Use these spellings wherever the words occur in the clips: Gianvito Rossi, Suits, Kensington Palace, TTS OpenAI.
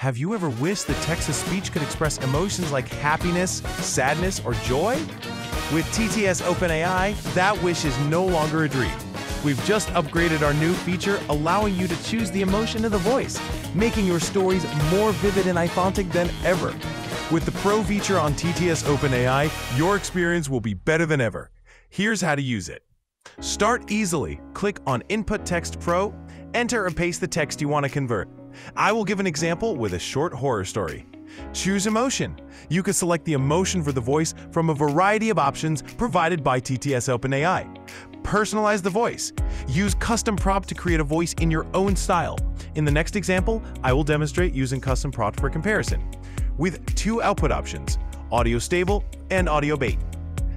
Have you ever wished that text to speech could express emotions like happiness, sadness, or joy? With TTS OpenAI, that wish is no longer a dream. We've just upgraded our new feature, allowing you to choose the emotion of the voice, making your stories more vivid and iconic than ever. With the Pro feature on TTS OpenAI, your experience will be better than ever. Here's how to use it. Start easily. Click on Input Text Pro, enter and paste the text you want to convert. I will give an example with a short horror story. Choose emotion. You can select the emotion for the voice from a variety of options provided by TTS OpenAI. Personalize the voice. Use custom prompt to create a voice in your own style. In the next example, I will demonstrate using custom prompt for comparison. With two output options, audio stable and audio bait.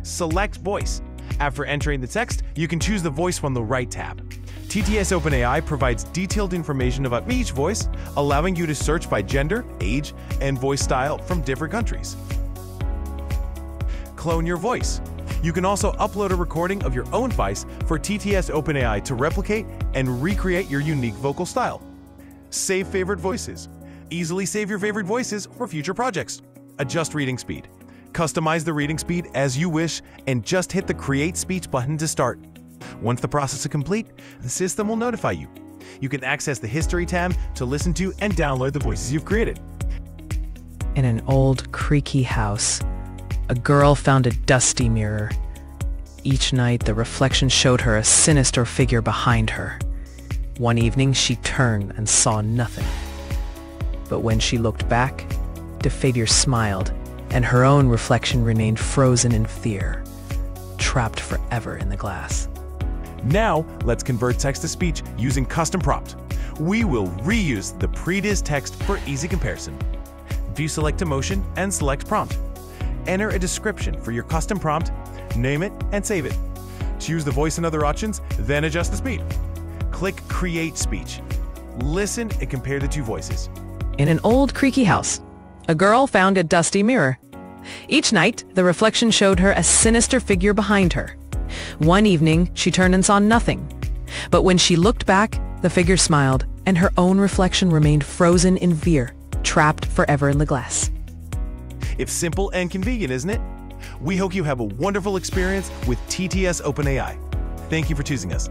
Select voice. After entering the text, you can choose the voice from the right tab. TTS OpenAI provides detailed information about each voice, allowing you to search by gender, age, and voice style from different countries. Clone your voice. You can also upload a recording of your own voice for TTS OpenAI to replicate and recreate your unique vocal style. Save favorite voices. Easily save your favorite voices for future projects. Adjust reading speed. Customize the reading speed as you wish and just hit the Create Speech button to start. Once the process is complete, the system will notify you. You can access the History tab to listen to and download the voices you've created. In an old, creaky house, a girl found a dusty mirror. Each night, the reflection showed her a sinister figure behind her. One evening, she turned and saw nothing. But when she looked back, the figure smiled, and her own reflection remained frozen in fear, trapped forever in the glass. Now, let's convert text-to-speech using custom prompt. We will reuse the previous text for easy comparison. View select emotion and select prompt. Enter a description for your custom prompt, name it, and save it. Choose the voice and other options, then adjust the speed. Click Create Speech. Listen and compare the two voices. In an old, creaky house, a girl found a dusty mirror. Each night, the reflection showed her a sinister figure behind her. One evening, she turned and saw nothing. But when she looked back, the figure smiled, and her own reflection remained frozen in fear, trapped forever in the glass. It's simple and convenient, isn't it? We hope you have a wonderful experience with TTS OpenAI. Thank you for choosing us.